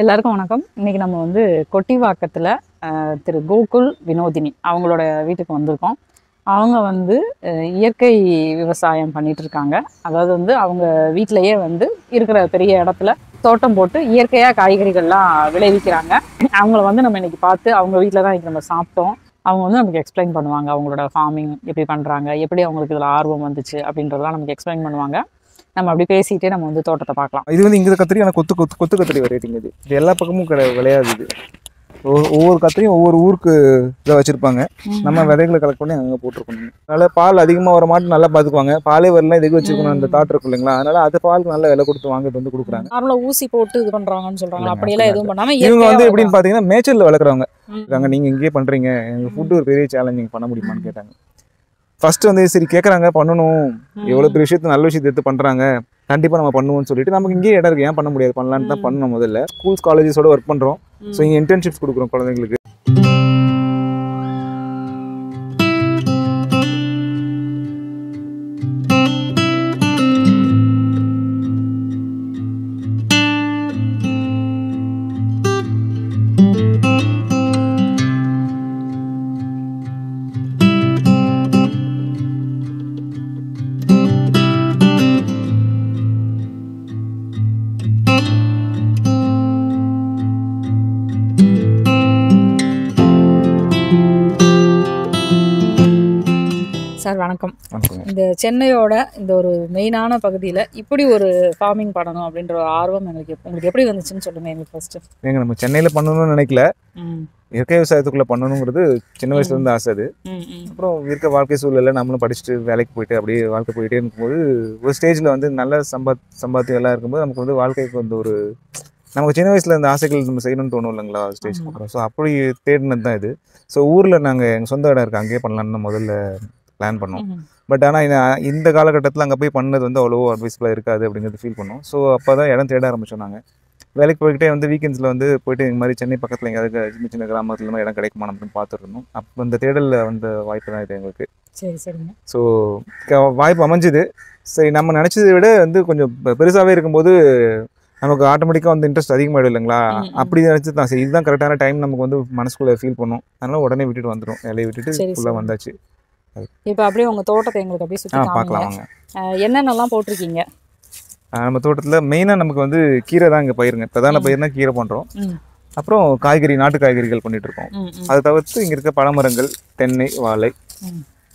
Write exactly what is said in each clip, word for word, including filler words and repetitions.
எல்லாருக்கும் வணக்கம். இன்றைக்கி நம்ம வந்து கொட்டிவாக்கத்தில் திரு கோகுல் வினோதினி அவங்களோட வீட்டுக்கு வந்திருக்கோம். அவங்க வந்து இயற்கை விவசாயம் பண்ணிகிட்ருக்காங்க. அதாவது வந்து அவங்க வீட்டிலையே வந்து இருக்கிற பெரிய இடத்துல தோட்டம் போட்டு இயற்கையாக காய்கறிகள்லாம் விளைவிக்கிறாங்க. அவங்கள வந்து நம்ம இன்றைக்கி பார்த்து அவங்க வீட்டில் தான் இன்றைக்கி நம்ம சாப்பிட்டோம். அவங்க வந்து நமக்கு எக்ஸ்பிளைன் பண்ணுவாங்க, அவங்களோட ஃபார்மிங் எப்படி பண்ணுறாங்க, எப்படி அவங்களுக்கு இதில் ஆர்வம் வந்துச்சு அப்படின்றதெல்லாம் நமக்கு எக்ஸ்பிளைன் பண்ணுவாங்க. நம்ம அப்படி பேசிகிட்டே நம்ம வந்து தோட்டத்தை பார்க்கலாம். இது வந்து இங்கே கத்திரி, ஆனால் கொத்து கொத்து கொத்து கத்திரி வெரைட்டிங்க. இது இது எல்லா பக்கமும் கிடையாது, விளையாது. இது ஒவ்வொரு கத்திரியும் ஒவ்வொரு ஊருக்கு இதை வச்சுருப்பாங்க. நம்ம விதைகளை கலெக்ட் பண்ணி அங்கே போட்டிருக்கணும். அதனால் பால் அதிகமாக வர மாட்டு நல்லா பார்த்துக்குவாங்க. பாலே வரலாம், இதுக்கு வச்சுருக்கணும். அந்த தாட் இருக்கும் இல்லைங்களா, அதனால் அது பாலுக்கு நல்லா விலை கொடுத்து வாங்கிட்டு வந்து கொடுக்குறாங்க. நார்மலாக ஊசி போட்டு இது பண்ணுறாங்கன்னு சொல்கிறாங்க. அப்படியெல்லாம் எதுவும் பண்ணாமல் இவங்க வந்து எப்படின்னு பார்த்தீங்கன்னா மேச்சரில் வளர்க்குறவங்க இருக்காங்க. நீங்கள் இங்கேயே பண்ணுறீங்க, எங்கள் ஃபுட்டு ஒரு பெரிய சேலஞ்சிங் பண்ண முடியுமான்னு கேட்டாங்க. ஃபஸ்ட்டு வந்து சரி கேட்குறாங்க, பண்ணணும், எவ்வளோ பெரிய விஷயத்தை நல்ல விஷயத்தை எடுத்து பண்ணுறாங்க, கண்டிப்பாக நம்ம பண்ணுவோம்னு சொல்லிட்டு நமக்கு இங்கேயே இடம் இருக்குது, ஏன் பண்ண முடியாது, பண்ணலான்னு தான் பண்ணணும். முதல்ல ஸ்கூல்ஸ் காலேஜஸோடு ஒர்க் பண்ணுறோம். ஸோ இங்கே இன்டர்ன்ஷிப்ஸ் கொடுக்குறோம் குழந்தைங்களுக்கு. சார் வணக்கம். இந்த சென்னையோட இந்த ஒரு மெயினான பகுதியில் இப்படி ஒரு ஃபார்மிங் பண்ணணும் அப்படின்ற ஒரு ஆர்வம் எங்களுக்கு உங்களுக்கு எப்படி வந்துச்சுன்னு சொல்லுங்க. எங்களுக்கு ஃபர்ஸ்ட்டு எங்கள் நம்ம சென்னையில் பண்ணணும்னு நினைக்கல, இயற்கை விவசாயத்துக்குள்ளே பண்ணணுங்கிறது சின்ன வயசுலேருந்து ஆசை. அது அப்புறம் இருக்க வாழ்க்கை சூழ்நிலை, நம்மளும் படிச்சுட்டு வேலைக்கு போயிட்டு அப்படியே வாழ்க்கை போயிட்டே இருக்கும்போது ஒரு ஸ்டேஜில் வந்து நல்ல சம்பாத் சம்பாத்தியம் எல்லாம் இருக்கும்போது நமக்கு வந்து வாழ்க்கைக்கு வந்து ஒரு நமக்கு சின்ன வயசில் இந்த ஆசைகள் நம்ம செய்யணும்னு தோணும் இல்லைங்களா, ஸ்டேஜ் பண்ணுறோம். ஸோ அப்படி தேடினது தான் இது. ஸோ ஊரில் நாங்கள் எங்கள் சொந்த இடம் இருக்குது, அங்கேயே பண்ணலான்னு முதல்ல பிளான் பண்ணோம். பட் ஆனால் இந்த காலகட்டத்தில் அங்கே போய் பண்ணது வந்து அவ்வளோ அட்வைஸ்ஃபுல்லாக இருக்காது அப்படிங்கிறது ஃபீல் பண்ணோம். ஸோ அப்போ தான் இடம் தேட ஆரம்பித்தோம். நாங்கள் வேலைக்கு போய்கிட்டே வந்து வீக்கெண்ட்ஸில் வந்து போய்ட்டு இந்த மாதிரி சென்னை பக்கத்தில் எங்கேயாவது சின்ன சின்ன கிராமத்துலலாம் இடம் கிடைக்குமா அப்படின்னு பார்த்துருந்தோம். அப்போ இந்த தேடலில் வந்த வாய்ப்பு தான் இது எங்களுக்கு. சரி சரிங்க. ஸோ வாய்ப்பு அமைஞ்சுது. சரி, நம்ம நினச்சதை விட வந்து கொஞ்சம் பெருசாகவே இருக்கும்போது நமக்கு ஆட்டோமேட்டிக்காக வந்து இன்ட்ரெஸ்ட் அதிகமாகிடும் இல்லைங்களா. அப்படி நினச்சி தான் சரி இதுதான் கரெக்டான டைம் நமக்கு வந்து மனசுக்குள்ளே ஃபீல் பண்ணோம். அதனால் உடனே விட்டுட்டு வந்துடும், வேலையை விட்டுட்டு ஃபுல்லாக வந்தாச்சு. இப்போ அப்படியே உங்கள் தோட்டத்தை எங்களுக்கு அப்படியே சுற்றி பார்க்கலாங்க. என்னென்னலாம் போட்டிருக்கீங்க நம்ம தோட்டத்தில்? மெயினாக நமக்கு வந்து கீரை தான் இங்கே பயிருங்க. பிரதான பயிர்னா கீரை பண்ணுறோம். அப்புறம் காய்கறி, நாட்டு காய்கறிகள் பண்ணிட்டு இருக்கோம். அதை தவிர்த்து இங்கே இருக்க பழமரங்கள், தென்னை, வாழை,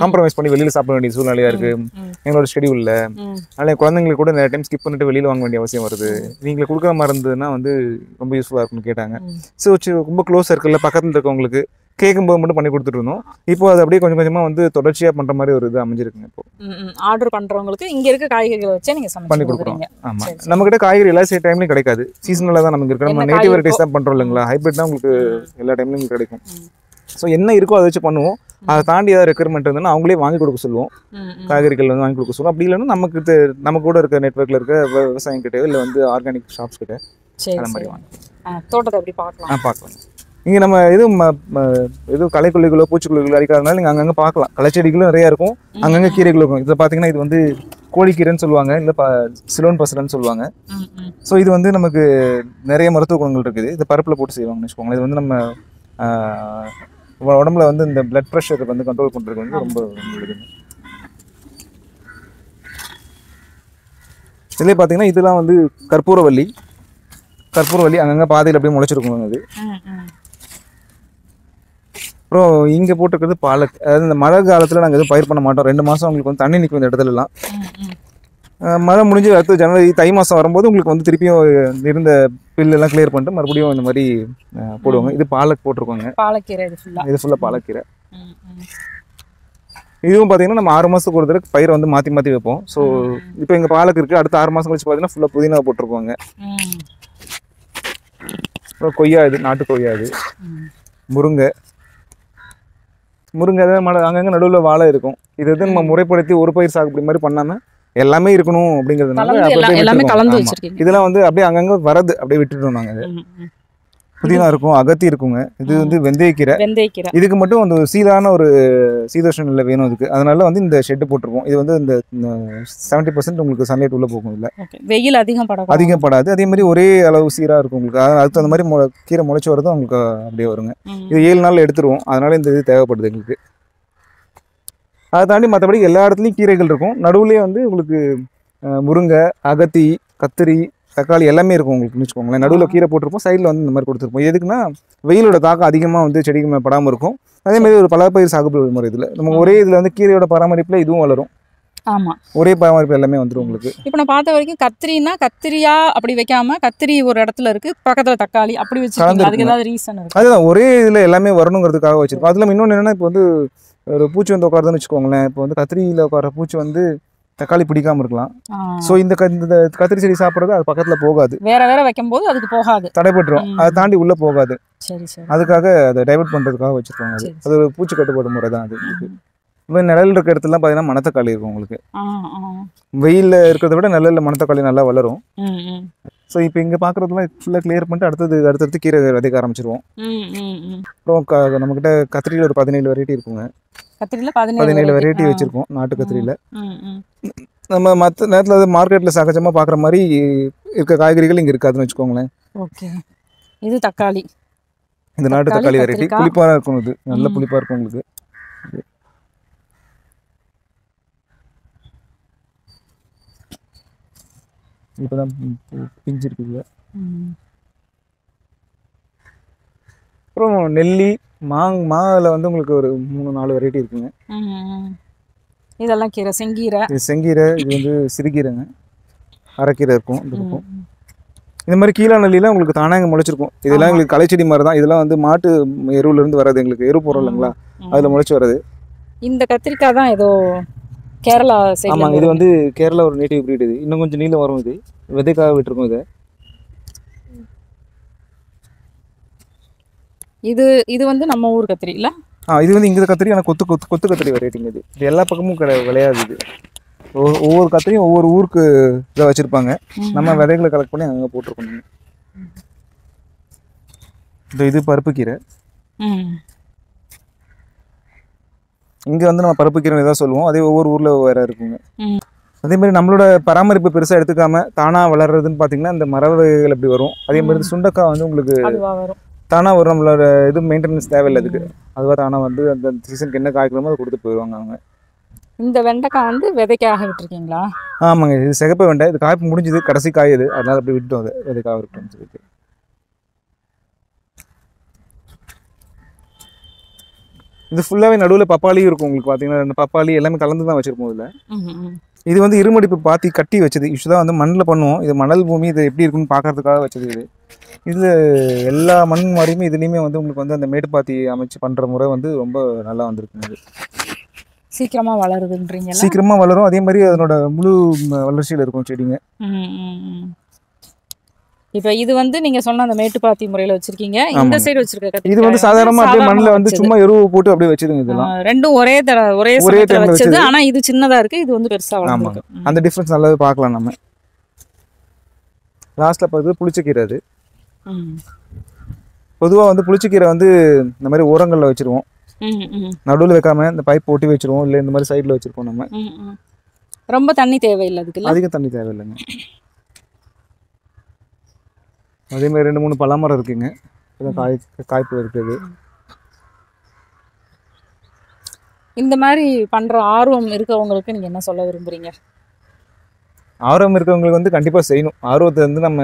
காம்ப்ரமைஸ் பண்ணி வெளியில் சாப்பிட வேண்டிய சூழ்நிலையாக இருக்குது எங்களோட ஷெடியூலில். அதனால் குழந்தைங்களுக்கு கூட நிறைய டைம் ஸ்கிப் பண்ணிட்டு வெளியில் வாங்க வேண்டிய அவசியம் வருது, நீங்களை கொடுக்குற மாதிரி இருந்ததுன்னா வந்து ரொம்ப யூஸ்ஃபுல்லாக இருக்குன்னு கேட்டாங்க. ஸோ ரொம்ப க்ளோஸ் சர்க்கிளில் பக்கத்தில் இருக்கவங்களுக்கு கேட்கும்போது மட்டும் பண்ணி கொடுத்துட்டு இருந்தோம். இப்போ அது அப்படியே கொஞ்சம் கொஞ்சமாக வந்து தொடர்ச்சியாக பண்ணுற மாதிரி ஒரு இது அமைஞ்சிருக்குங்க. இப்போ ஆர்டர் பண்ணுறவங்களுக்கு இங்கே இருக்க காய்கறிகளை வச்சு நீங்கள் பண்ணி கொடுக்குறோம். ஆமாம், நம்மக்கிட்ட காய்கறி எல்லா சே டைம்லையும் கிடைக்காது, சீசனில் தான் நமக்கு இருக்கிற நம்ம நேட்டிவ் வெரைட்டிஸ் தான் பண்ணுறோம் இல்லைங்களா. ஹைப்ரிட் தான் உங்களுக்கு எல்லா டைம்லையும் கிடைக்கும். ஸோ என்ன இருக்கோ அதை வச்சு பண்ணுவோம். அதை தாண்டி ஏதாவது ரெக்குயர்மெண்ட் இருந்ததுன்னா அவங்களே வாங்கி கொடுக்க சொல்லுவோம், காய்கறிகள் வந்து வாங்கி கொடுக்க சொல்லுவோம். அப்படி இல்லைன்னா நமக்கு நம்ம கூட இருக்க நெட்வொர்க்கில் இருக்க விவசாயம் கிட்டே இல்லை வந்து ஆர்கானிக் ஷாப்ஸ் கிட்டே அந்த மாதிரி வாங்க. தோட்டத்தை அப்படி பார்க்கலாம். ஆ பார்க்கலாம். இங்கே நம்ம எதுவும் எதுவும் களைக்கொல்லிகளோ பூச்சிக்கொல்லிகளோ அடிக்காதனால நீங்கள் அங்கங்கே பார்க்கலாம். களைச்செடிகளும் நிறையா இருக்கும், அங்கங்கே கீரைகளும் இருக்கும். இதில் பார்த்தீங்கன்னா இது வந்து கோழிக்கீரைன்னு சொல்லுவாங்க, இல்லை ப சிலோன் பசலன்னு சொல்லுவாங்க. ஸோ இது வந்து நமக்கு நிறைய மருத்துவ குணங்கள் இருக்குது. இது பருப்பில் போட்டு செய்வாங்கன்னு வச்சுக்கோங்களேன். இது வந்து நம்ம உடம்புல வந்து இந்த பிளட் ப்ரெஷர் வந்து கண்ட்ரோல் பண்ணுறது வந்து ரொம்ப நல்லதுங்க. இதுலேயே பார்த்தீங்கன்னா இதெல்லாம் வந்து கற்பூரவள்ளி, கற்பூரவள்ளி அங்கங்கே பாதையில் அப்படியே முளைச்சிருக்கும். அது அப்புறம் இங்கே போட்டுருக்கிறது பாலக். அதாவது இந்த மழை காலத்தில் நாங்கள் எதுவும் பயிர் பண்ண மாட்டோம். ரெண்டு மாதம் உங்களுக்கு வந்து தண்ணி நிற்கும் இந்த இடத்துலலாம். மழை முடிஞ்சு அடுத்து ஜனவரி தை மாதம் வரும்போது உங்களுக்கு வந்து திருப்பியும் இருந்த பில்லெல்லாம் கிளியர் பண்ணிட்டு மறுபடியும் இந்த மாதிரி போடுவாங்க. இது பாலக் போட்டிருக்கோங்க. பாலக்கீரை இது ஃபுல்லாக இது ஃபுல்லாக பாலக்கீரை. இதுவும் பார்த்தீங்கன்னா நம்ம ஆறு மாதத்துக்கு ஒரு தடவை பயிரை வந்து மாற்றி மாற்றி வைப்போம். ஸோ இப்போ எங்கள் பாலக் இருக்குது, அடுத்த ஆறு மாதம் கழிச்சு பார்த்தீங்கன்னா ஃபுல்லாக புதினா போட்டிருக்கோங்க. அப்புறம் கொய்யா, இது நாட்டு கொய்யா, இது முருங்கை, முருங்கை மலை அங்கங்க நடுவுல வாழை இருக்கும். இது எது நம்ம முறைப்படுத்தி ஒரு பயிர் சாகுபடி மாதிரி பண்ணாம எல்லாமே இருக்கணும் அப்படிங்கிறதுனால எல்லாமே கலந்து வச்சிருக்கீங்க. இதெல்லாம் வந்து அப்படியே அங்கங்க வரது அப்படியே விட்டுட்டோம் நாங்க. புதினா இருக்கும், அகத்தி இருக்குங்க. இது வந்து வெந்தயக்கீரை. வெந்தயக்கீரை இதுக்கு மட்டும் அந்த சீரான ஒரு சீதோஷ நிலை வேணும் அதுக்கு. அதனால வந்து இந்த ஷெட் போட்டிருப்போம். இது வந்து இந்த செவன்டி பர்சன்ட் உங்களுக்கு சன்லைட் உள்ள போகும். இல்லை வெயில் அதிகம் படாது அதிகம் படாது அதே மாதிரி ஒரே அளவு சீராக இருக்கும் உங்களுக்கு. அதுக்கு அந்த மாதிரி மொ கீரை முளைச்சி வரதும் உங்களுக்கு அப்படியே வருங்க. இது ஏழு நாள் எடுத்துருவோம். அதனால இந்த இது தேவைப்படுது எங்களுக்கு. அதை தாண்டி மற்றபடி எல்லா இடத்துலையும் கீரைகள் இருக்கும். நடுவுலேயே வந்து உங்களுக்கு முருங்கை, அகத்தி, கத்திரி, தக்காளி எல்லாமே இருக்கும் உங்களுக்கு வச்சுக்கோங்களேன். நடுவில் கீரை போட்டிருப்போம், சைடில் வந்து இந்த மாதிரி கொடுத்துருப்போம். எதுக்குன்னா வெயிலோட தாக்கம் அதிகமாக வந்து செடிக்கு படாமல் இருக்கும். அதே மாதிரி ஒரு பலப்பயிர் சாகுபடி முறை. இதில் நம்ம ஒரே இதில் வந்து கீரையோட பராமரிப்பில் இதுவும் வளரும். ஆமாம், ஒரே பராமரிப்பு எல்லாமே வந்துடும் உங்களுக்கு. இப்போ நான் பார்த்த வரைக்கும் கத்திரினா கத்திரியா அப்படி வைக்காமல் கத்திரி ஒரு இடத்துல இருக்குது, பக்கத்தில் தக்காளி அப்படி வச்சு அதுக்கு ஏதாவது ரீசன் இருக்குது. அதுதான் ஒரே இதில் எல்லாமே வரணுங்கிறதுக்காக வச்சுருக்கோம். அதில் இன்னொன்று என்னென்னா இப்போ வந்து ஒரு பூச்சி வந்து உட்காருதுன்னு வச்சுக்கோங்களேன். இப்போ வந்து கத்திரியில் உட்கார பூச்சி வந்து தக்காளி பிடிக்காம இருக்கலாம். ஸோ இந்த கத்திரி செடி சாப்பிட்றது அது பக்கத்தில் போகாது. வேற வேற வைக்கும் போது அதுக்கு போகாது, தடைபட்டுரும். அதை தாண்டி உள்ளே போகாது. அதுக்காக அதை டைவெர்ட் பண்ணுறதுக்காக வச்சுருக்காங்க. அது அது ஒரு பூச்சி கட்டுப்பாடு முறை தான் அது. இப்போ நிழல் இருக்கிற இடத்துலாம் பார்த்தீங்கன்னா மணத்தக்காளி இருக்கும் உங்களுக்கு. வெயிலில் இருக்கிறத விட நிழலில் மணத்தக்காளி நல்லா வளரும். ஸோ இப்போ இங்கே பார்க்குறதுலாம் ஃபுல்லாக கிளியர் பண்ணிட்டு அடுத்தது அடுத்தடுத்து கீரை விதைக்க ஆரம்பிச்சிருவோம். அப்புறம் நம்மக்கிட்ட கத்திரியில் ஒரு பதினேழு வெரைட்டி இருக்குங்க. கத்திரியில் பதினேழு வெரைட்டி வச்சுருக்கோம் நாட்டு கத்திரியில். நம்ம மற்ற நேரத்தில் மார்க்கெட்டில் சகஜமாக பார்க்குற மாதிரி இருக்க காய்கறிகள் இங்கே இருக்காதுன்னு வச்சுக்கோங்களேன். ஓகே, இது தக்காளி. இந்த நாட்டு தக்காளி வெரைட்டி புளிப்பாக இருக்கும். இது நல்ல புளிப்பாக இருக்கும் உங்களுக்கு. இப்போதான் பிஞ்சிருக்குது. அப்புறம் நெல்லி, மாங் மாவில் வந்து உங்களுக்கு ஒரு மூணு நாலு வெரைட்டி இருக்குங்க. இதெல்லாம் கீரை, செங்கீரை. இது செங்கீரை. இது வந்து சிறுகீரைங்க. அரைக்கீரை இருக்கும் இந்த இருக்கும். இந்த மாதிரி கீழா நெல்லிலாம் உங்களுக்கு தானாக முளைச்சிருக்கும். இதெல்லாம் எங்களுக்கு களைச்செடி மாதிரி தான். இதெல்லாம் வந்து மாட்டு எருவுலேருந்து வராது எங்களுக்கு. எரு போகிறோம் இல்லைங்களா, அதில் முளைச்சி வராது. இந்த கத்திரிக்காய் தான் ஏதோ கேரளா. ஆமாங்க, இது வந்து கேரளா ஒரு நேட்டிவ் பிரீட். இது இன்னும் கொஞ்சம் நீளம் வரும். இது விதைக்காக விட்டுருக்கும். இதை இது இது வந்து நம்ம ஊர் கத்திரி இல்லை. ஆ, இது வந்து இங்கே கத்திரி. ஆனால் கொத்து கொத்து கொத்து கத்திரி வெரைட்டிங்க. இது இது எல்லா பக்கமும் கிடையாது, விளையாது. இது ஒவ்வொரு கத்திரியும் ஒவ்வொரு ஊருக்கு இதை வச்சுருப்பாங்க. நம்ம விதைகளை கலெக்ட் பண்ணி அங்கே போட்டிருக்கோம். இந்த இது பருப்புக்கீரை. இங்கே வந்து நம்ம பருப்புக்கீரை ஏதாவது சொல்லுவோம். அதே ஒவ்வொரு ஊரில் வேறு இருக்குங்க. அதே மாதிரி நம்மளோட பராமரிப்பு பெருசாக எடுத்துக்காம தானாக வளர்றதுன்னு பார்த்தீங்கன்னா இந்த மர வகைகள் எப்படி வரும். அதே மாதிரி சுண்டக்காய் வந்து உங்களுக்கு தானாக வரும். நம்மளோட இது மெயின்டெனன்ஸ் தேவையில்லை அதுக்கு. அதுவாக தானாக வந்து அந்த சீசனுக்கு என்ன காய்க்கணுமோ அதை கொடுத்து போயிடுவாங்க அவங்க. இந்த வெண்டைக்காய் வந்து விதைக்காக விட்டுருக்கீங்களா? ஆமாங்க, இது சிகப்பு வெண்டை. இது காய்ப்பு முடிஞ்சது, கடைசி காய் இது. அதனால் அப்படி விட்டுட்டோம். அது விதைக்காக விட்டுட்டோம் சொல்லிட்டு. இது ஃபுல்லாகவே நடுவில் பப்பாளியும் இருக்கும் உங்களுக்கு. பார்த்தீங்கன்னா ரெண்டு பப்பாளி எல்லாமே கலந்து தான் வச்சுருப்போம். இதில் இது வந்து இருமடிப்பு பாத்தி கட்டி வச்சது. யூஸ்வலாக வந்து மண்ணில் பண்ணுவோம். இது மணல் பூமி. இது எப்படி இருக்குன்னு பார்க்கறதுக்காக வச்சது இது. இதில் எல்லா மண் மாதிரியுமே இதுலேயுமே வந்து உங்களுக்கு வந்து அந்த மேட்டுப்பாத்தி அமைச்சு பண்ணுற முறை வந்து ரொம்ப நல்லா வந்துருக்குங்க. இது சீக்கிரமாக வளருதுன்றீங்க. சீக்கிரமாக வளரும். அதே மாதிரி அதனோட முழு வளர்ச்சியில் இருக்கும் செடிங்க. இப்போ இது வந்து நீங்க சொன்ன அந்த மேட்டுப்பாத்தி முறையில வச்சிருக்கீங்க. இந்த சைடு வச்சிருக்க இது வந்து சாதாரணமா அப்படியே மண்ணில் வந்து சும்மா எருவு போட்டு அப்படியே வச்சிருங்க. இதெல்லாம் ரெண்டும் ஒரே தர ஒரே சமத்துல வச்சது. ஆனா இது சின்னதா இருக்கு, இது வந்து பெருசா வளர்ந்துருக்கு. அந்த டிஃபரன்ஸ் நல்லாவே பார்க்கலாம் நம்ம. லாஸ்ட்ல பார்த்து புளிச்சக்கீரை. அது பொதுவா வந்து புளிச்சக்கீரை வந்து இந்த மாதிரி ஓரங்கள்ல வச்சிருவோம். நடுவில் வைக்காம இந்த பைப் போட்டி வச்சிருவோம். இல்லை இந்த மாதிரி சைட்ல வச்சிருப்போம். நம்ம ரொம்ப தண்ணி தேவையில்லை அதுக்கு. அதிக தண்ணி தேவையில்லைங்க. அதே மாதிரி ரெண்டு மூணு பலாமரம் இருக்குங்க. காய் காய்ப்பு இருக்குது. இந்த மாதிரி பண்ற ஆர்வம் இருக்கவங்களுக்கு நீங்க என்ன சொல்ல விரும்புறீங்க? ஆர்வம் இருக்கவங்களுக்கு வந்து கண்டிப்பா செய்யணும். ஆர்வத்தை வந்து நம்ம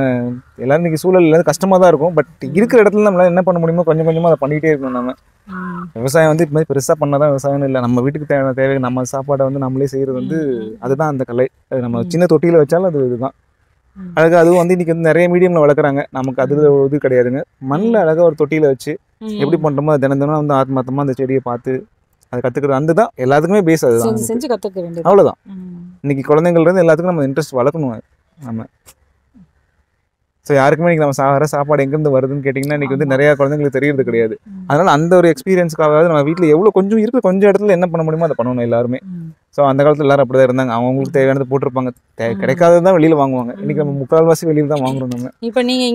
எல்லாரும் இன்னைக்கு சூழல்ல கஷ்டமா தான் இருக்கும். பட் இருக்கிற இடத்துல நம்மளால என்ன பண்ண முடியுமோ கொஞ்சம் கொஞ்சமா அதை பண்ணிக்கிட்டே இருக்கணும். நம்ம விவசாயம் வந்து இது மாதிரி பெருசா பண்ணாதான் விவசாயம் இல்லை. நம்ம வீட்டுக்கு தேவையான தேவை நம்ம சாப்பாடை வந்து நம்மளே செய்யறது வந்து அதுதான் அந்த கலை. நம்ம சின்ன தொட்டியில வச்சாலும் அது இதுதான் அழகா. அதுவும் வந்து இன்னைக்கு வந்து நிறைய மீடியம்ல வளர்க்குறாங்க. நமக்கு அதுல இது கிடையாதுங்க. மண்ணில் அழகா ஒரு தொட்டியில வச்சு எப்படி பண்றோமோ அது தினம் தினம் வந்து ஆத்மாத்தமா அந்த செடியை பார்த்து அதை கத்துக்கிறது. அந்த தான் எல்லாத்துக்குமே பேஸ். அதுதான் செஞ்சு கத்துக்க வேண்டியது. அவ்வளவுதான். இன்னைக்கு குழந்தைங்கள்ல இருந்து எல்லாத்துக்கும் நம்ம இன்ட்ரெஸ்ட் வளர்க்கணும். நம்ம So, if you have a support, you can't get a support. You can't get a support. You can't get a support. You can't get a support. You can't get a support. So, you can't get a support. You can't get a support. You can't get a support. You can't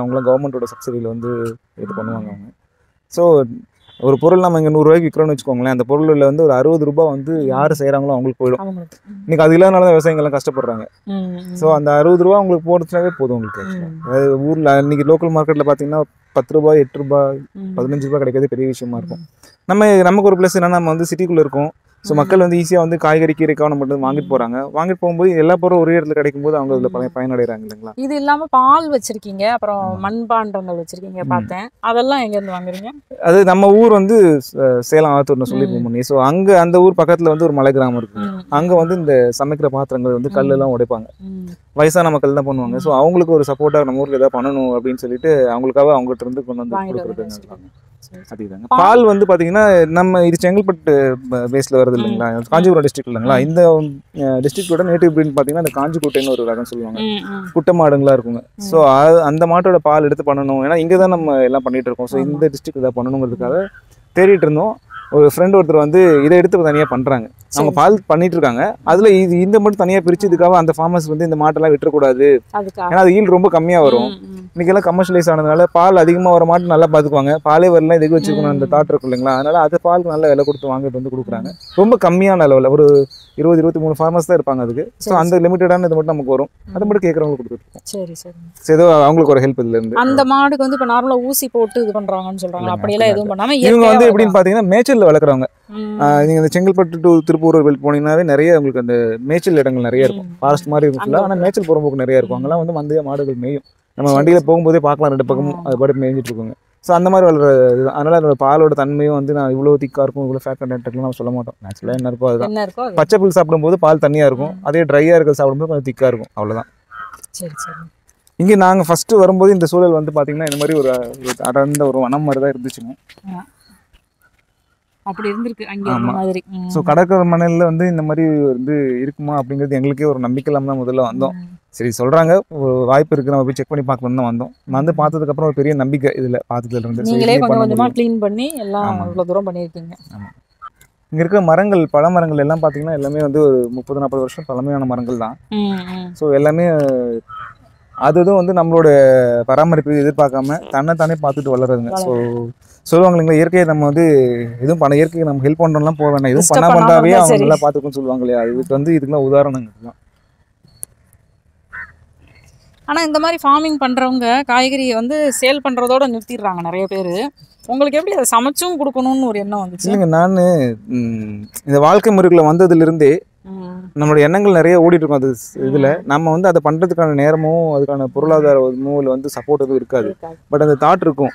get a support. So, ஒரு பொருள் நாம இங்க நூறு ரூபாய்க்கு விக்கிறோம்னு வெச்சுக்கோங்களேன் அந்த பொருள்ல வந்து ஒரு அறுபது ரூபாய் வந்து யார் செய்றாங்களோ அவங்களுக்கு போய்டும். நீங்க அது இல்லனால தான் வியாபாரிகள் எல்லாம் கஷ்டப்படுறாங்க. சோ அந்த அறுபது ரூபாய் உங்களுக்கு போறதுனாவே போதும் உங்களுக்கு. ஊர்ல இன்னைக்கு லோக்கல் மார்க்கெட்ல பாத்தீங்கன்னா பத்து ரூபாய் எட்டு ரூபாய் பதினஞ்சு ரூபாய் கிடைக்கிறது பெரிய விஷயமா இருக்கும். நம்ம நமக்கு ஒரு ப்ளஸ் என்னன்னா நம்ம வந்து சிட்டிக்குள்ள இருக்கோம். சோ மக்கள் வந்து ஈஸியா வந்து காய்கறி கீரைக்கான மட்டும் வாங்கிட்டு போறாங்க. வாங்கிட்டு போயும்போது எல்லா பொருளும் ஒரே இடத்துல கிடைக்கும்போது அவங்க அதுல பயனடைறாங்க இல்லங்களா. இது இல்லாம பால் வச்சிருக்கீங்க, அப்புறம் மண்பாண்டங்கள் வச்சிருக்கீங்க பார்த்தேன். அதெல்லாம் எங்க இருந்து வாங்குறீங்க? அது நம்ம ஊர் வந்து சேலம் ஆத்தூர்னு சொல்லி போமணி. சோ அங்க அந்த ஊர் பக்கத்துல வந்து ஒரு மலை கிராமம் இருக்கு. அங்க வந்து இந்த சமைக்கிற பாத்திரங்கள் வந்து கல்ல எல்லாம் உடைப்பாங்க. வயசான மக்கள் தான் பண்ணுவாங்க. சோ அவங்களுக்கு ஒரு சப்போர்ட்டா நம்ம ஊர்ல ஏதாவது பண்ணணும் அப்படினு சொல்லிட்டு அவங்களுக்காக அவங்கட்ட இருந்து கொண்டு வந்து கொடுக்குறாங்க. அதுதாங்க. பால் வந்து பாத்தீங்கன்னா நம்ம இது செங்கல்பட்டு பேஸ்ல வருது இல்லங்களா. காஞ்சிபுரம் டிஸ்ட்ரிக்ட் இல்லங்களா. இந்த டிஸ்ட்ரிக்ட்டோட நேட்டிவ் பிரீட் பாத்தீங்கன்னா அந்த காஞ்சிக்குட்டைன்னு ஒரு ரகம் சொல்லுவாங்க. குட்டை மாடுங்களா இருக்குங்க. சோ அந்த மாட்டோட பால் எடுத்து பண்ணனும். ஏன்னா இங்க தான் நம்ம எல்லாம் பண்ணிட்டு இருக்கோம். சோ இந்த டிஸ்ட்ரிக்ட் இத பண்ணனும்ங்கிறதுக்காக தேடிட்டு இருந்தோம். ஒரு friend ஒருத்தர் வந்து இத எடுத்து தனியா பண்றாங்க. அவங்க பால் பண்ணிட்டு இருக்காங்க. அதுல இது இந்த மட்டும் தனியா பிரிச்சு இதுக்காக அந்த ஃபார்மர்ஸ் வந்து இந்த மாட்டெல்லாம் விற்ற கூடாது. ஏன்னா அது ஈல்ட் ரொம்ப கம்மியா வரும். இன்னைக்கு எல்லாம் கமர்ஷியலைஸ் ஆனதுனால பால் அதிகமா வர மாட்டே நல்லா பாத்துக்குவாங்க. பாலே வரல இதுக்கு வச்சுக்கணும் அந்த தாட் இருக்கு இல்லங்களா. அதனால அது பாலுக்கு நல்ல விலை கொடுத்து வாங்கிட்டு வந்து கொடுக்குறாங்க. ரொம்ப கம்மியான அளவுல ஒரு இருபது இருபத்தி மூணு ஃபார்மர்ஸ் தான் இருப்பாங்க அதுக்கு. சோ அந்த லிமிட்டடான இது மட்டும் நமக்கு வரும். அது மட்டும் கேக்குறவங்களுக்கு கொடுத்துட்டோம். சரி சரி. சோ இது அவங்களுக்கு ஒரு ஹெல்ப் இதுல இருந்து. அந்த மாடுக்கு வந்து இப்ப நார்மலா ஊசி போட்டு இது பண்றாங்கன்னு சொல்றாங்க. அப்படி எல்லாம் எதுவும் பண்ணாம இவங்க வந்து எப்படின்னு பாத்தீங்கன்னா மேச்சல்ல வளக்குறவங்க. நீங்க இந்த செங்கல்பட்டு டு திருப்பூர் வெளி போனீங்கன்னாவே நிறைய உங்களுக்கு அந்த மேச்சல் இடங்கள் நிறைய இருக்கும். ஃபாரஸ்ட் மாதிரி இருக்குல்ல. ஆனா மேச்சல் போறவங்களுக்கு நிறைய இருக்கும். அங்கலாம் வந்து மந்தைய மாடுகள் மேயும். நம்ம வண்டியில போகும்போதே பார்க்கலாம் ரெண்டு பக்கமும் அது பாட்டு மேய்ஞ்சிட்டு இருக்குங்க. ஸோ அந்த மாதிரி வளர்ற இது. அதனால அதோட பாலோட தன்மையும் வந்து நான் இவ்வளோ திக்காக இருக்கும் இவ்வளோ ஃபேட் கண்டென்ட் இருக்குன்னு நம்ம சொல்ல மாட்டோம். ஆக்சுவலாக என்ன இருக்கோ அதுதான். பச்சை புல் சாப்பிடும்போது பால் தண்ணியாக இருக்கும். அதே ட்ரையாக இருக்கிற சாப்பிடும்போது கொஞ்சம் திக்காக இருக்கும். அவ்வளோதான். சரி சரி. இங்கே நாங்கள் ஃபஸ்ட்டு வரும்போது இந்த சூழல் வந்து பார்த்தீங்கன்னா இந்த மாதிரி ஒரு அடர்ந்த ஒரு வனம் மாதிரி தான் இருந்துச்சுங்க. அப்படி இருந்திருக்கு அங்கே அந்த மாதிரி. ஸோ கடற்கரை மணலில் வந்து இந்த மாதிரி வந்து இருக்குமா அப்படிங்கிறது எங்களுக்கே ஒரு நம்பிக்கை இல்லாமல் தான் முதல்ல வந்தோம். சரி சொல்றாங்க வாய்ப்பு இருக்கு நம்ம போய் செக் பண்ணி பார்க்கணும்னு தான் வந்தோம். நான் வந்து பார்த்ததுக்கு அப்புறம் ஒரு பெரிய நம்பிக்கை இதுல பார்த்ததுல இருந்து. நீங்களே கொஞ்சம் கொஞ்சமா க்ளீன் பண்ணி எல்லாம் இவ்வளவு தூரம் பண்ணிருக்கீங்க. ஆமா. இங்க இருக்க மரங்கள் பழ மரங்கள் எல்லாம் பாத்தீங்கன்னா எல்லாமே வந்து ஒரு முப்பது நாற்பது வருஷம் பழமையான மரங்கள் தான். சோ எல்லாமே அதுதான் வந்து நம்மளோட பராமரிப்பு எதிர்பார்க்காம தன்னை தானே பார்த்துட்டு வளருதுங்க. ஸோ சொல்லுவாங்க இயற்கையை நம்ம வந்து எதுவும் பண்ண இயற்கையை நம்ம ஹெல்ப் பண்றோம்லாம் போக வேண்டாம். எதுவும் பண்ண பண்ணாவே அவங்க நல்லா பார்த்துக்குன்னு சொல்லுவாங்க இல்லையா. இதுக்கு வந்து இதுக்குலாம் உதாரணங்கள் தான். ஆனால் இந்த மாதிரி ஃபார்மிங் பண்ணுறவங்க காய்கறியை வந்து சேல் பண்ணுறதோட நிறுத்திடுறாங்க நிறைய பேர். உங்களுக்கு எப்படி அதை சமைச்சும் கொடுக்கணும்னு ஒரு எண்ணம் வந்துச்சு? இல்லைங்க நான் இந்த வாழ்க்கை முறைகளை வந்ததுலேருந்தே நம்மளோட எண்ணங்கள் நிறைய ஓடிட்டு இருக்கும். அது இதில் நம்ம வந்து அதை பண்ணுறதுக்கான நேரமோ அதுக்கான பொருளாதாரமோ இல்லை வந்து சப்போர்ட் எதுவும் இருக்காது. பட் அந்த தாட் இருக்கும்.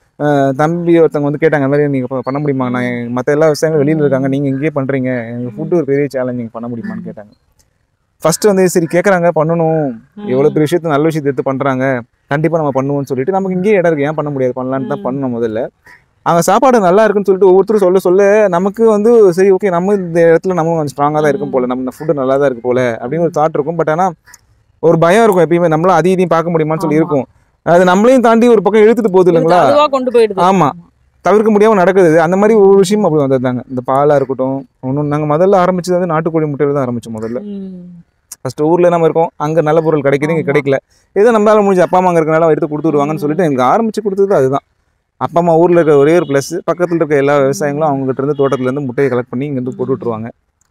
தம்பி ஒருத்தவங்க வந்து கேட்டாங்க அந்த மாதிரி நீங்கள் பண்ண முடியுமா? நான் மற்ற எல்லா விவசாயங்களும் வெளியில் இருக்காங்க, நீங்கள் இங்கேயே பண்ணுறீங்க, எங்கள் ஃபுட்டு ஒரு பெரிய சேலஞ்சிங் பண்ண முடியுமான்னு கேட்டாங்க. ஃபர்ஸ்ட் வந்து சரி கேட்குறாங்க பண்ணணும், எவ்வளோ பெரிய விஷயத்த நல்ல விஷயத்தை எடுத்து பண்ணுறாங்க, கண்டிப்பாக நம்ம பண்ணுவோம்னு சொல்லிட்டு நமக்கு இங்கேயே இடம் இருக்கு, ஏன் பண்ண முடியாது, பண்ணலான்னு தான் பண்ணணும் முதல்ல. அவங்க சாப்பாடு நல்லா இருக்குன்னு சொல்லிட்டு ஒவ்வொருத்தரும் சொல்ல சொல்ல நமக்கு வந்து சரி ஓகே நம்ம இந்த இடத்துல நம்ம கொஞ்சம் ஸ்ட்ராங்காக தான் இருக்கும் போல, நம்ம ஃபுட்டு நல்லா தான் இருக்கு போல அப்படின்னு ஒரு தாட் இருக்கும். பட் ஆனால் ஒரு பயம் இருக்கும் எப்பயுமே, நம்மளும் அதையும் இதையும் பார்க்க முடியுமான்னு சொல்லி இருக்கும். அது நம்மளையும் தாண்டி ஒரு பக்கம் இழுத்துட்டு போகுது இல்லைங்களா. கொண்டு போயிடுது. ஆமா, தவிர்க்க முடியாம நடக்குது. அந்த மாதிரி ஒரு விஷயம் அப்படி வந்ததுதாங்க. இந்த பாலா இருக்கட்டும் ஒன்னும் நாங்க முதல்ல ஆரம்பிச்சது வந்து நாட்டுக்கோழி முட்டையில தான் ஆரம்பிச்சோம். முதல்ல ஃபர்ஸ்ட் ஊர்ல நம்ம இருக்கோம், அங்க நல்ல பொருள் கிடைக்குது, இங்க கிடைக்கல, ஏதோ நம்மளால முடிஞ்சு அப்பா அம்மா இருக்கிறனால எடுத்து கொடுத்துடுவாங்கன்னு சொல்லிட்டு எங்களுக்கு ஆரம்பிச்சு கொடுத்தது அதுதான். அப்பா அம்மா ஊர்ல இருக்கிற ஒரே ஒரு பிளஸ் பக்கத்துல இருக்க எல்லா விவசாயங்களும் அவங்ககிட்ட இருந்து தோட்டத்துல இருந்து முட்டையை கலெக்ட் பண்ணி இங்க இருந்து போட்டு விட்டுருவாங்க.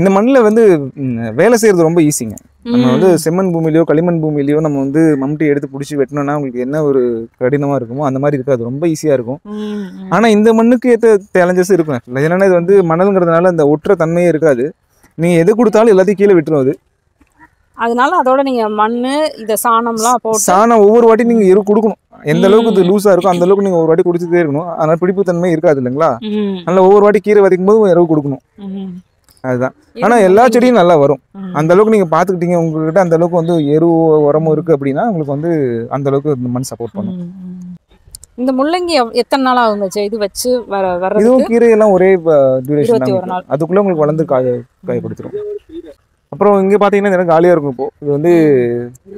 இந்த மண்ணில வந்து வேலை செய்யறது ரொம்ப ஈஸிங்க. நம்ம வந்து செம்மண் பூமியிலயோ களிமண் பூமியிலயோ நம்ம வந்து மம்டி எடுத்து புடிச்சு வெட்டணும்னா உங்களுக்கு என்ன ஒரு கடினமா இருக்குமோ அந்த மாதிரி இருக்காது, ரொம்ப ஈஸியா இருக்கும். ஆனா இந்த மண்ணுக்கு ஏற்ற சேலஞ்சஸ் இருக்கும். ஏன்னா இது வந்து மணல்ங்கிறதுனால அந்த ஒற்ற தன்மையே இருக்காது. நீங்க எது கொடுத்தாலும் எல்லாத்தையும் கீழே விட்டுரும். அது அதனால அதோட நீங்க மண்ணு இந்த சாணம்லாம் போட்டு சாணம் ஒவ்வொரு வாட்டி நீங்க இரு கொடுக்கணும். எந்த அளவுக்கு இது லூஸா இருக்கோ அந்த அளவுக்கு நீங்க ஒரு வாட்டி குடிச்சுட்டே இருக்கணும். அதனால பிடிப்பு தன்மை இருக்காது இல்லைங்களா. அதனால ஒவ்வொரு வாட்டி கீரை வதைக்கும் போது இரவு கொடுக்கணும். அதுதான். ஆனா எல்லா செடியும் நல்லா வரும். அந்த அளவுக்கு நீங்க பாத்துக்கிட்டீங்க உங்ககிட்ட அந்த அளவுக்கு வந்து எரு உரமும் இருக்கு அப்படின்னா உங்களுக்கு வந்து அந்த அளவுக்கு மண் சப்போர்ட் பண்ணும். இந்த முள்ளங்கி எத்தனை நாளா ஆகுது இது வச்சு வர வர்றது? இதுவும் கீரையெல்லாம் ஒரே டியூரேஷன் தான். அதுக்குள்ள உங்களுக்கு வளர்ந்து காய் காய் கொடுத்துரும். அப்புறம் இங்கே பார்த்தீங்கன்னா எனக்கு காலியாக இருக்கும். இப்போது இது வந்து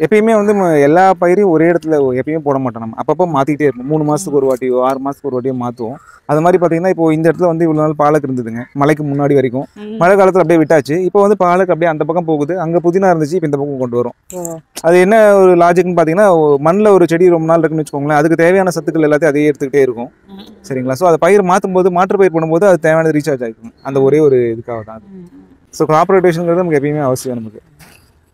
எப்பயுமே வந்து எல்லா பயிரையும் ஒரே இடத்துல எப்பயுமே போட மாட்டோம். நம்ம அப்பப்போ மாற்றிக்கிட்டே இருப்போம். மூணு மாதத்துக்கு ஒரு வாட்டியோ ஆறு மாதத்துக்கு ஒரு வாட்டியோ மாற்றுவோம். அது மாதிரி பார்த்தீங்கன்னா இப்போ இந்த இடத்துல வந்து இவ்வளோ நாள் பாலக்கு இருந்ததுங்க. மழைக்கு முன்னாடி வரைக்கும் மழை காலத்தில் அப்படியே விட்டாச்சு. இப்போ வந்து பாலக்கு அப்படியே அந்த பக்கம் போகுது. அங்கே புதினா இருந்துச்சு, இப்போ இந்த பக்கம் கொண்டு வரும். அது என்ன ஒரு லாஜிக்னு பார்த்தீங்கன்னா மண்ணில் ஒரு செடி ரொம்ப நாள் இருக்குன்னு வச்சுக்கோங்களேன், அதுக்கு தேவையான சத்துக்கள் எல்லாத்தையும் அதே எடுத்துக்கிட்டே இருக்கும். சரிங்களா. ஸோ அதை பயிர் மாற்றும் போது மாற்று பயிர் பண்ணும்போது அது தேவையான ரீசார்ஜ் ஆகிக்கும். அந்த ஒரே ஒரு இதுக்காக தான் அது. ஸோ கிராப் ரொட்டேஷனுங்கிறது நமக்கு எப்பயுமே அவசியம். நமக்கு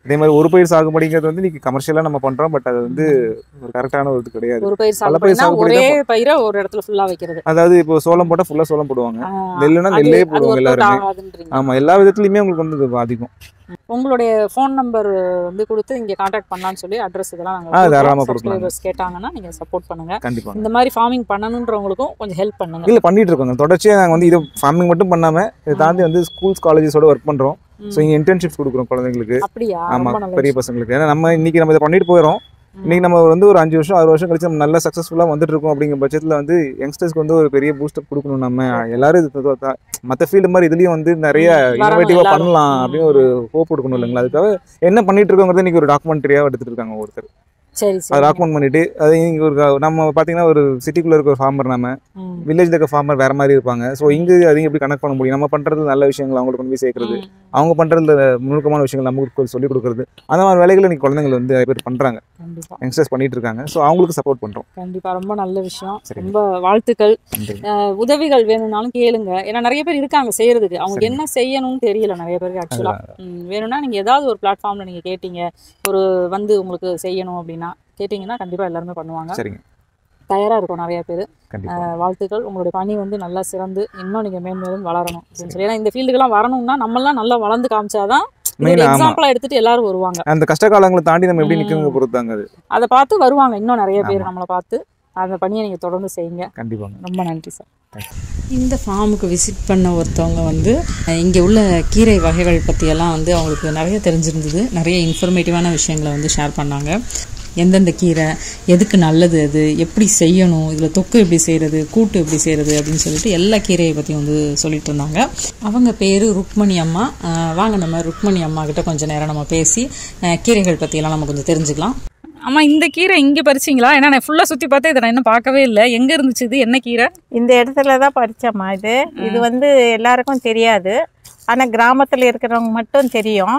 அதே மாதிரி ஒரு பயிர் சாகுபடிங்கிறது வந்து இன்னைக்கு கமர்ஷியலாக நம்ம பண்ணுறோம். பட் அது வந்து ஒரு கரெக்டான ஒரு இது கிடையாது. அதாவது இப்போ சோளம் போட்டால் ஃபுல்லாக சோளம் போடுவாங்க, நெல்லுனா நெல்லே போடுவாங்க எல்லாருமே. ஆமாம், எல்லா விதத்துலையுமே உங்களுக்கு வந்து இது பாதிக்கும். உங்களுடைய ஃபோன் நம்பர் வந்து கொடுத்து இங்கே கான்டாக்ட் பண்ணலான்னு சொல்லி அட்ரஸ் இதெல்லாம் நாங்கள் தாராளமாக கொடுப்போம். கேட்டாங்கன்னா நீங்கள் சப்போர்ட் பண்ணுங்கள். கண்டிப்பாக இந்த மாதிரி ஃபார்மிங் பண்ணணுன்றவங்களுக்கும் கொஞ்சம் ஹெல்ப் பண்ணுங்கள். இல்லை பண்ணிட்டு இருக்கோங்க தொடர்ச்சியாக. நாங்கள் வந்து இது ஃபார்மிங் மட்டும் பண்ணாமல் இதை தாண்டி வந்து ஸ்கூல்ஸ் காலேஜஸோட ஒர்க் பண்ணுறோம். ஸோ இங்கே இன்டர்ன்ஷிப்ஸ் கொடுக்குறோம் குழந்தைங்களுக்கு. அப்படியா? ஆமாம், பெரிய பசங்களுக்கு. ஏன்னா நம்ம இன்னைக்கு நம்ம இதை பண்ணிட்டு போயிடும். இன்னைக்கு நம்ம வந்து ஒரு அஞ்சு வருஷம் ஆறு வருஷம் கழிச்சு நம்ம நல்லா சக்ஸஸ்ஃபுல்லாக வந்துட்டு இருக்கோம். அப்படிங்கிற பட்சத்தில் வந்து யங்ஸ்டர்ஸ்க்கு வந்து ஒரு பெரிய பூஸ்டப் கொடுக்கணும். நம்ம எல்லாரும் இது மற்ற ஃபீல்டு மாதிரி இதுலேயும் வந்து நிறைய இனோவேட்டிவாக பண்ணலாம் அப்படின்னு ஒரு ஹோப் கொடுக்கணும் இல்லைங்களா. அதுக்காக என்ன பண்ணிட்டு இருக்கோங்கிறது இன்னைக்கு ஒரு டாக்குமெண்ட்ரியாக எடுத்துட்டு இருக்காங்க ஒருத்தர். சரி, அது டாக்குமெண்ட் பண்ணிட்டு அது இங்கே ஒரு நம்ம பார்த்தீங்கன்னா ஒரு சிட்டிக்குள்ளே இருக்க ஒரு ஃபார்மர், நம்ம வில்லேஜில் இருக்க ஃபார்மர் வேறு மாதிரி இருப்பாங்க. ஸோ இங்கே அதையும் எப்படி கனெக்ட் பண்ண முடியும்? நம்ம பண்ணுறது நல்ல விஷயங்கள் அவங்களுக்கு கொண்டு போய் சேர்க்குறது, அவங்க பண்ணுறதுல நுணுக்கமான விஷயங்கள் நம்மளுக்கு சொல்லிக் கொடுக்குறது, அந்த மாதிரி வேலைகளை இன்னைக்கு குழந்தைங்க வந்து நிறைய பேர் பண்ணுறாங்க. கண்டிப்பாக எக்ஸஸ் பண்ணிட்டு இருக்காங்க. ஸோ அவங்களுக்கு சப்போர்ட் பண்ணுறோம். கண்டிப்பாக ரொம்ப நல்ல விஷயம். ரொம்ப வாழ்த்துக்கள். உதவிகள் வேணும்னாலும் கேளுங்க. ஏன்னா நிறைய பேர் இருக்காங்க செய்யறதுக்கு. அவங்களுக்கு என்ன செய்யணும்னு தெரியல நிறைய பேருக்கு. ஆக்சுவலாக வேணும்னா நீங்கள் ஏதாவது ஒரு பிளாட்ஃபார்மில் நீங்கள் கேட்டீங்க, ஒரு வந்து உங்களுக்கு செய்யணும் அப்படின்னு கேட்டீங்கன்னா கண்டிப்பா எல்லாருமே பண்ணுவாங்க. சரிங்க, தயாரா இருக்கும் நிறைய பேர். வாழ்த்துக்கள். உங்களுடைய பணி வந்து நல்லா சிறந்து இன்னும் நீங்க மேன்மேலும் வளரணும் அப்படின்னு சொல்லி. ஏன்னா இந்த ஃபீல்டுக்கெல்லாம் வரணும்னா நம்மளாம் நல்லா வளர்ந்து காமிச்சாதான் எக்ஸாம்பிளா எடுத்துட்டு எல்லாரும் வருவாங்க. அந்த கஷ்ட காலங்களை தாண்டி நம்ம எப்படி நிக்கணும்னு பொறுத்தாங்க. அது அதை பார்த்து வருவாங்க இன்னும் நிறைய பேர். நம்மளை பார்த்து அந்த பணியை நீங்க தொடர்ந்து செய்யுங்க. கண்டிப்பாங்க. ரொம்ப நன்றி சார். இந்த ஃபார்முக்கு விசிட் பண்ண ஒருத்தவங்க வந்து இங்கே உள்ள கீரை வகைகள் பற்றியெல்லாம் வந்து அவங்களுக்கு நிறைய தெரிஞ்சிருந்தது. நிறைய இன்ஃபர்மேட்டிவான விஷயங்களை வந்து ஷேர் பண்ணாங்க. எந்தெந்த கீரை எதுக்கு நல்லது, அது எப்படி செய்யணும், இதில் தொக்கு எப்படி செய்கிறது, கூட்டு எப்படி செய்கிறது அப்படின்னு சொல்லிட்டு எல்லா கீரையை பற்றியும் வந்து சொல்லிட்டு இருந்தாங்க. அவங்க பேர் ருக்மணி அம்மா. வாங்க நம்ம ருக்மணி அம்மா கிட்ட கொஞ்சம் நேரம் நம்ம பேசி கீரைகள் பற்றியெல்லாம் நம்ம கொஞ்சம் தெரிஞ்சுக்கலாம். ஆமாம், இந்த கீரை இங்கே பறிச்சிங்களா? ஏன்னா நான் ஃபுல்லாக சுற்றி பார்த்தேன், இதை நான் இன்னும் பார்க்கவே இல்லை. எங்கே இருந்துச்சு இது? என்ன கீரை? இந்த இடத்துல தான் பறிச்சம்மா. இது இது வந்து எல்லாருக்கும் தெரியாது. ஆனால் கிராமத்தில் இருக்கிறவங்க மட்டும் தெரியும்.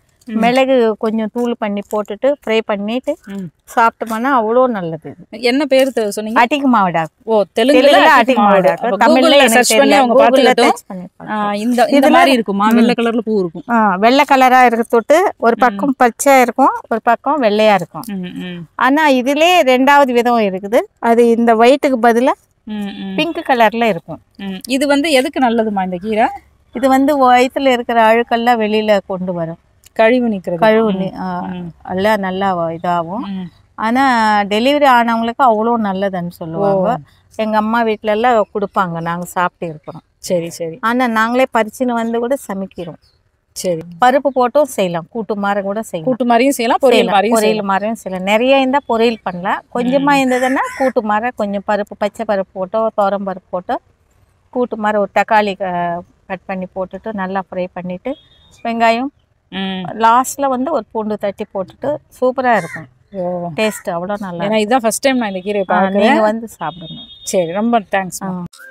மிளகு கொஞ்சம் தூள் பண்ணி போட்டுட்டு ஃப்ரை பண்ணிட்டு சாப்பிட்டோம்னா அவ்வளோ நல்லது. என்ன பேர் சொன்னீங்க? அட்டிக்கு மாவடா. ஓ, தெலுங்குல அட்டிக்கு மாவடா. தமிழ்ல சர்ச் பண்ணி அவங்க பார்த்துட்டோம். இந்த இந்த மாதிரி இருக்குமா? வெள்ளை கலர்ல பூ இருக்கும். ஆ, வெள்ளை கலரா இருக்கட்டு. ஒரு பக்கம் பச்சையா இருக்கும், ஒரு பக்கம் வெள்ளையா இருக்கும். ஆனா இதுலயே ரெண்டாவது விதம் இருக்குது. அது இந்த ஒயிட்டுக்கு பதிலா பிங்க் கலர்ல இருக்கும். இது வந்து எதுக்கு நல்லதுமா இந்த கீரை? இது வந்து வயித்துல இருக்கிற அழுக்கெல்லாம் வெளியில கொண்டு வரும். கழிவு நிற்கிறது, கழிவு எல்லாம் நல்லா இதாகும். ஆனால் டெலிவரி ஆனவங்களுக்கு அவ்வளோ நல்லதுன்னு சொல்லுவாங்க. எங்கள் அம்மா வீட்டிலெல்லாம் கொடுப்பாங்க. நாங்கள் சாப்பிட்டு இருக்கிறோம். சரி சரி. ஆனால் நாங்களே பறிச்சுன்னு வந்து கூட சமைக்கிறோம். சரி, பருப்பு போட்டும் செய்யலாம், கூட்டு மாதிரி கூட செய்யலாம். கூட்டு மாதிரியும் செய்யலாம், பொரியல் பொரியல் மாதிரியும் செய்யலாம். நிறைய இருந்தால் பொரியல் பண்ணலாம். கொஞ்சமாக இருந்ததுன்னா கூட்டு மாதிரி கொஞ்சம் பருப்பு பச்சை பருப்பு போட்டோ தோரம் பருப்பு போட்டோ கூட்டு மாதிரி ஒரு தக்காளி கட் பண்ணி போட்டுட்டு நல்லா ஃப்ரை பண்ணிவிட்டு வெங்காயம் லாஸ்ட்ல வந்து ஒரு பூண்டு தட்டி போட்டுட்டு சூப்பரா இருக்கும். டேஸ்ட் அவ்வளோ நல்லா. ஏன்னா இதான் ஃபர்ஸ்ட் டைம் நான் இந்த கீரை பார்க்குறேன். நீங்க வந்து சாப்பிடுங்க. சரி, ரொம்ப தேங்க்ஸ்.